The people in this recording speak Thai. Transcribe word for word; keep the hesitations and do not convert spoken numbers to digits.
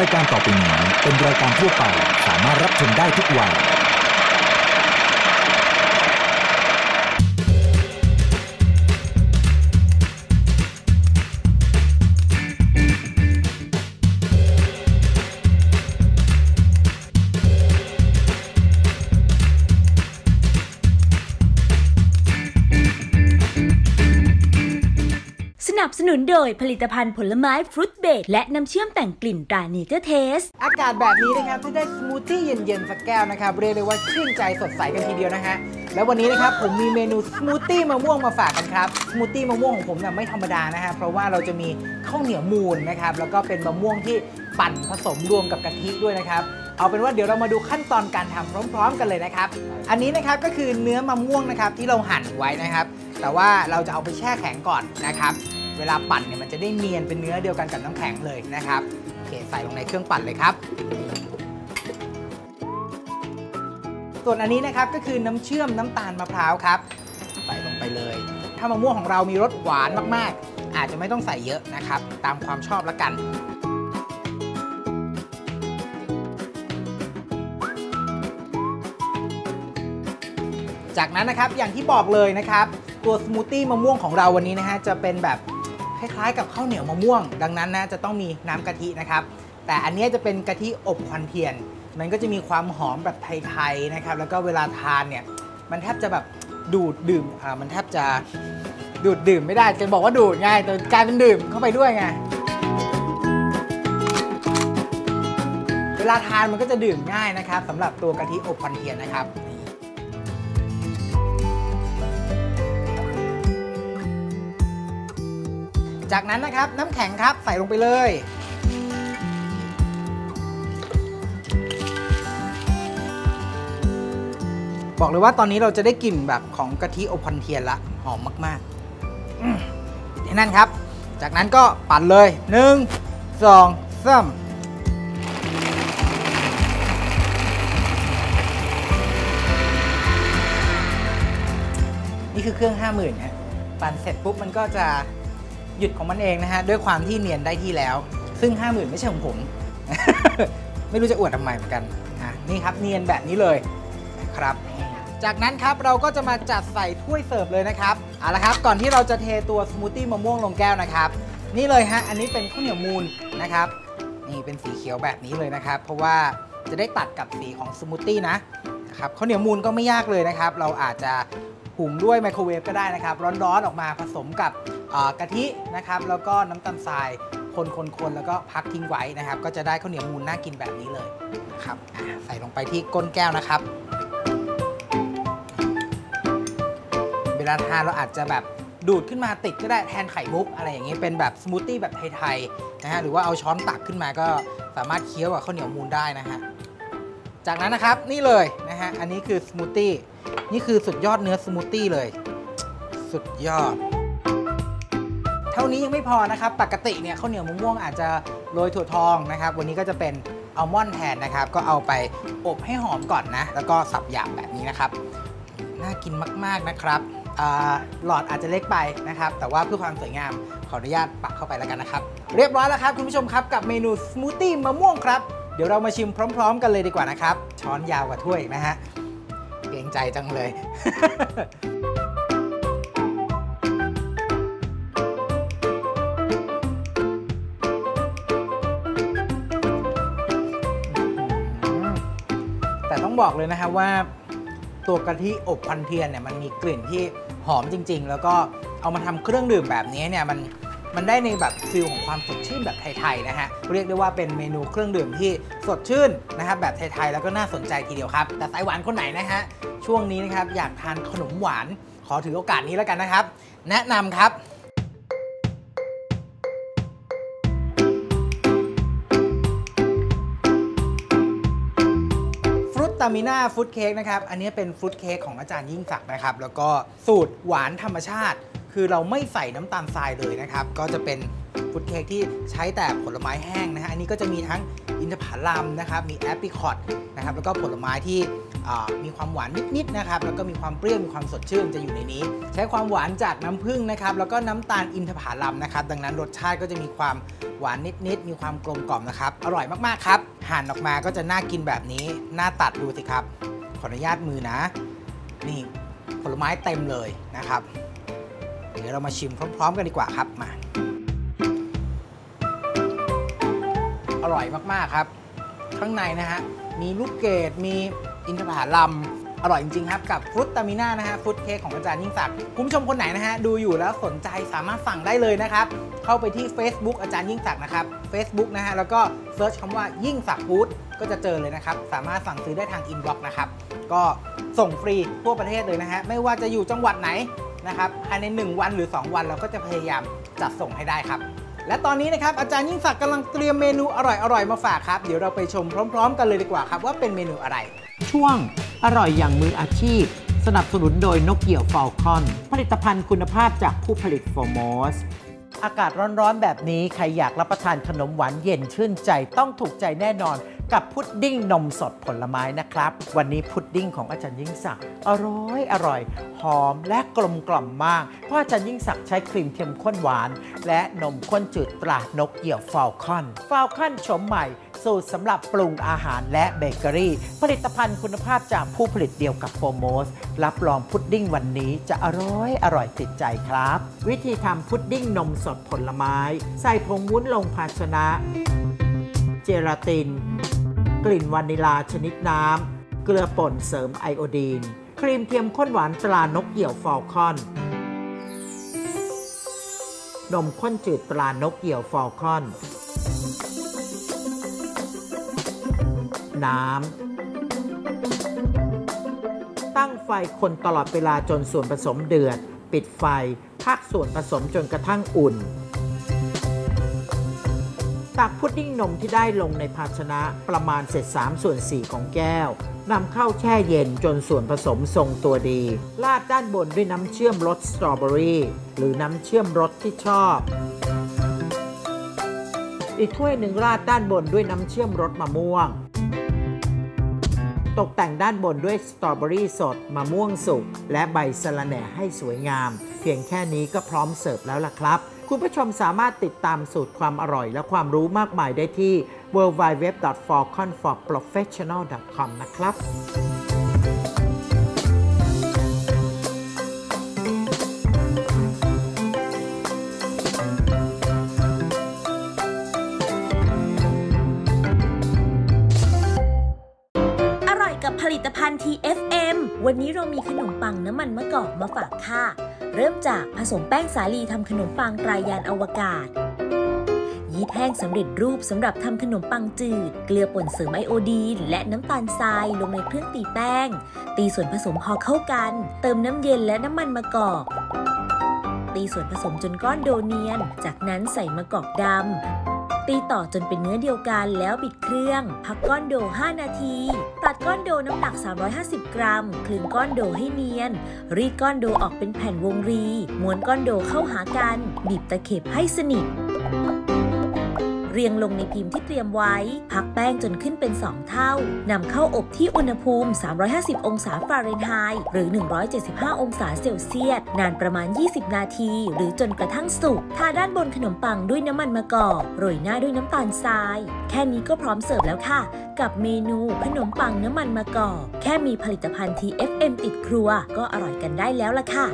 รายการต่อไปนี้เป็นรายการทั่วไปสามารถรับชมได้ทุกวัยสนับสนุนโดยผลิตภัณฑ์ผลไม้ฟรุตเบรดและน้ำเชื่อมแต่งกลิ่นตราเนเจอร์เทสอากาศแบบนี้นะครับถ้าได้สมูทตี้เย็นๆสักแก้วนะครับเรียกได้ว่าชื่นใจสดใสกันทีเดียวนะฮะแล้ววันนี้นะครับผมมีเมนูสมูทตี้มะม่วงมาฝากกันครับสมูทตี้มะม่วงของผมเนี่ยไม่ธรรมดานะฮะเพราะว่าเราจะมีข้าวเหนียวมูลนะครับแล้วก็เป็นมะม่วงที่ปั่นผสมรวมกับกะทิด้วยนะครับเอาเป็นว่าเดี๋ยวเรามาดูขั้นตอนการทำพร้อมๆกันเลยนะครับอันนี้นะครับก็คือเนื้อมะม่วงนะครับที่เราหั่นไว้นะครับแต่ว่าเราจะเอาไปแช่แข็งก่อนนะครับเวลาปั่นเนี่ยมันจะได้เนียนเป็นเนื้อเดียวกันกับน้ำแข็งเลยนะครับโอเคใส่ลงในเครื่องปั่นเลยครับส่วนอันนี้นะครับก็คือน้ำเชื่อมน้ำตาลมะพร้าวครับใส่ลงไปเลยถ้ามะม่วงของเรามีรสหวานมากๆอาจจะไม่ต้องใส่เยอะนะครับตามความชอบละกันจากนั้นนะครับอย่างที่บอกเลยนะครับตัวสมูทตี้มะม่วงของเราวันนี้นะฮะจะเป็นแบบคล้ายๆกับข้าวเหนียวมะม่วงดังนั้นนะจะต้องมีน้ำกะทินะครับแต่อันนี้จะเป็นกะทิอบควันเทียนมันก็จะมีความหอมแบบไทยๆนะครับแล้วก็เวลาทานเนี่ยมันแทบจะแบบดูดดื่มอ่ามันแทบจะดูดดื่มไม่ได้จะบอกว่าดูดง่ายแต่กลายเป็นดื่มเข้าไปด้วยไงเวลาทานมันก็จะดื่มง่ายนะครับสำหรับตัวกะทิอบควันเทียนนะครับจากนั้นนะครับน้ำแข็งครับใส่ลงไปเลยบอกเลยว่าตอนนี้เราจะได้กลิ่นแบบของกะทิอบควันเทียนละหอมมากๆนั่นครับจากนั้นก็ปั่นเลยหนึ่งสองสามนี่คือเครื่องห้าหมื่นฮะปั่นเสร็จปุ๊บมันก็จะหยุดของมันเองนะฮะด้วยความที่เนียนได้ที่แล้วซึ่ง ห้าหมื่น ไม่ใช่ของผม ไม่รู้จะอวดทำไมเหมือนกันนะนี่ครับเนียนแบบนี้เลยนะครับจากนั้นครับเราก็จะมาจัดใส่ถ้วยเสิร์ฟเลยนะครับเอาละครับก่อนที่เราจะเทตัวสมูทตี้มะม่วงลงแก้วนะครับนี่เลยฮะอันนี้เป็นข้าวเหนียวมูลนะครับนี่เป็นสีเขียวแบบนี้เลยนะครับเพราะว่าจะได้ตัดกับสีของสมูทตี้นะครับข้าวเหนียวมูลก็ไม่ยากเลยนะครับเราอาจจะหุงด้วยไมโครเวฟก็ได้นะครับร้อนๆออกมาผสมกับกะทินะครับแล้วก็น้ำตาลทรายคนๆแล้วก็พักทิ้งไว้นะครับก็จะได้ข้าวเหนียวมูลน่ากินแบบนี้เลยนะครับใส่ลงไปที่ก้นแก้วนะครับเวลาทานเราอาจจะแบบดูดขึ้นมาติดก็ได้แทนไข่มุกอะไรอย่างนี้เป็นแบบสมูทตี้แบบไทยๆนะฮะหรือว่าเอาช้อนตักขึ้นมาก็สามารถเคี้ยวกับข้าวเหนียวมูลได้นะฮะจากนั้นนะครับนี่เลยนะฮะอันนี้คือสมูทตี้นี่คือสุดยอดเนื้อสมูทตี้เลยสุดยอดเท่านี้ยังไม่พอนะครับปกติเนี่ยข้าวเหนียวมะม่วงอาจจะโรยถั่วทองนะครับวันนี้ก็จะเป็นอัลมอนด์แทนนะครับก็เอาไปอบให้หอมก่อนนะแล้วก็สับหยาบแบบนี้นะครับน่ากินมากๆนะครับหลอดอาจจะเล็กไปนะครับแต่ว่าเพื่อความสวยงามขออนุญาตปักเข้าไปแล้วกันนะครับเรียบร้อยแล้วครับคุณผู้ชมครับกับเมนูสมูทตี้มะม่วงครับเดี๋ยวเรามาชิมพร้อมๆกันเลยดีกว่านะครับช้อนยาวกว่าถ้วยนะฮะเกรงใจจังเลย แต่ต้องบอกเลยนะครับว่าตัวกะทิอบควันเทียนเนี่ยมันมีกลิ่นที่หอมจริงๆแล้วก็เอามาทำเครื่องดื่มแบบนี้เนี่ยมันมันได้ในแบบฟิลของความสดชื่นแบบไทยๆนะฮะเรียกได้ว่าเป็นเมนูเครื่องดื่มที่สดชื่นนะครับแบบไทยๆแล้วก็น่าสนใจทีเดียวครับแต่สายหวานคนไหนนะฮะช่วงนี้นะครับอยากทานขนมหวานขอถือโอกาสนี้แล้วกันนะครับแนะนำครับตามิน่าฟรุตเค้กนะครับอันนี้เป็นฟรุตเค้กของอาจารย์ยิ่งศักดิ์นะครับแล้วก็สูตรหวานธรรมชาติคือเราไม่ใส่น้ำตาลทรายเลยนะครับก็จะเป็นฟรุตเค้กที่ใช้แต่ผลไม้แห้งนะฮะอันนี้ก็จะมีทั้งอินทผลัมนะครับมีแอปเปิลคอร์ดนะครับแล้วก็ผลไม้ที่มีความหวานนิดๆนะครับแล้วก็มีความเปรี้ยวมีความสดชื่นจะอยู่ในนี้ใช้ความหวานจากน้ำผึ้งนะครับแล้วก็น้ำตาลอินทผลัมนะครับดังนั้นรสชาติก็จะมีความ หวานนิดๆมีความกลมกล่อมนะครับอร่อยมากๆครับหั่นออกมาก็จะน่ากินแบบนี้น่าตัดดูสิครับขออนุญาตมือนะนี่ผลไม้เต็มเลยนะครับเดี๋ยวเรามาชิมพร้อมๆกันดีกว่าครับมาอร่อยมากๆครับข้างในนะฮะมีลูกเกดมีอินทผลัมอร่อยจริงๆครับกับฟรุตตามิน่านะฮะฟรุตเค้กของอาจารย์ยิ่งศักดิ์คุณผู้ชมคนไหนนะฮะดูอยู่แล้วสนใจสามารถสั่งได้เลยนะครับเข้าไปที่ Facebook อาจารย์ยิ่งศักดิ์นะครับ Facebook นะฮะแล้วก็เซิร์ชคำว่ายิ่งศักดิ์ฟู้ดก็จะเจอเลยนะครับสามารถสั่งซื้อได้ทางอินบ็อกซ์นะครับก็ส่งฟรีทั่วประเทศเลยนะฮะไม่ว่าจะอยู่จังหวัดไหนนะครับภายในหนึ่งวันหรือสองวันเราก็จะพยายามจัดส่งให้ได้ครับและตอนนี้นะครับอาจารย์ยิ่งศักดิ์กำลังเตรียมเมนูอร่อยๆมาฝากครับเดี๋ยวเราไปชมพร้อมๆกันเลยดีกว่าครับว่าเป็นเมนูอะไรช่วงอร่อยอย่างมืออาชีพสนับสนุนโดยนกเกี่ยวฟอลคอนผลิตภัณฑ์คุณภาพจากผู้ผลิตฟอร์มอสอากาศร้อนๆแบบนี้ใครอยากรับประทานขนมหวานเย็นชื่นใจต้องถูกใจแน่นอนกับพุดดิ้งนมสดผลไม้นะครับวันนี้พุดดิ้งของอาจารย์ยิ่งศักดิ์อร่อยอร่อยหอมและกลมกล่อมมากเพราะอาจารย์ยิ่งศักดิ์ใช้ครีมเค็มข้นหวานและนมข้นจืดตรานกเหยี่ยวฟอลคอนฟอลคอนชมใหม่สูตรสำหรับปรุงอาหารและเบเกอรี่ผลิตภัณฑ์คุณภาพจากผู้ผลิตเดียวกับโฟร์โมสรับรองพุดดิ้งวันนี้จะอร่อยอร่อยติดใจครับวิธีทำพุดดิ้งนมสดผลไม้ใส่ผงวุ้นลงภาชนะเจลาตินกลิ่นวานิลาชนิดน้ำเกลือป่นเสริมไอโอดีนครีมเทียมข้นหวานตรานกเหยี่ยวฟอลคอนนมข้นจืดตรานกเหยี่ยวฟอลคอนน้ำตั้งไฟคนตลอดเวลาจนส่วนผสมเดือดปิดไฟพักส่วนผสมจนกระทั่งอุ่นตักพุดดิ้งนมที่ได้ลงในภาชนะประมาณเศษสามส่วนสี่ของแก้วนำเข้าแช่เย็นจนส่วนผสมทรงตัวดีราดด้านบนด้วยน้ำเชื่อมรสสตรอเบอรี่หรือน้ำเชื่อมรสที่ชอบอีกถ้วยหนึ่งราดด้านบนด้วยน้ำเชื่อมรสมะม่วงตกแต่งด้านบนด้วยสตรอเบอรี่สดมะม่วงสุกและใบสะระแหน่ให้สวยงามเพียงแค่นี้ก็พร้อมเสิร์ฟแล้วล่ะครับคุณผู้ชมสามารถติดตามสูตรความอร่อยและความรู้มากมายได้ที่ ดับเบิลยู ดับเบิลยู ดับเบิลยู ดอท ฟอลคอน ฟอร์ โปรเฟสชันนัล ดอท คอม นะครับกับผลิตภัณฑ์ ที เอฟ เอ็ม วันนี้เรามีขนมปังน้ำมันมะกอกมาฝากค่ะเริ่มจากผสมแป้งสาลีทำขนมปังตรายานอวกาศยีสต์แห้งสำเร็จรูปสำหรับทำขนมปังจืดเกลือป่นเสริมไอโอดีนและน้ำตาลทรายลงในเครื่องตีแป้งตีส่วนผสมพอเข้ากันเติมน้ำเย็นและน้ำมันมะกอกตีส่วนผสมจนก้อนโดเนียนจากนั้นใส่มะกอกดำตีต่อจนเป็นเนื้อเดียวกันแล้วบิดเครื่องพักก้อนโดห้านาทีตัดก้อนโดน้ำหนักสามร้อยห้าสิบกรัมคลึงก้อนโดให้เนียนรีดก้อนโดออกเป็นแผ่นวงรีม้วนก้อนโดเข้าหากันบีบตะเข็บให้สนิทเรียงลงในพิมพ์ที่เตรียมไว้พักแป้งจนขึ้นเป็นสองเท่านำเข้าอบที่อุณหภูมิสามร้อยห้าสิบองศาฟาเรนไฮต์หรือหนึ่งร้อยเจ็ดสิบห้าองศาเซลเซียสนานประมาณยี่สิบนาทีหรือจนกระทั่งสุกทาด้านบนขนมปังด้วยน้ำมันมะกอกโรยหน้าด้วยน้ำตาลทรายแค่นี้ก็พร้อมเสิร์ฟแล้วค่ะกับเมนูขนมปังน้ำมันมะกอกแค่มีผลิตภัณฑ์ ที เอฟ เอ็ม ติดครัวก็อร่อยกันได้แล้วล่ะค่ะ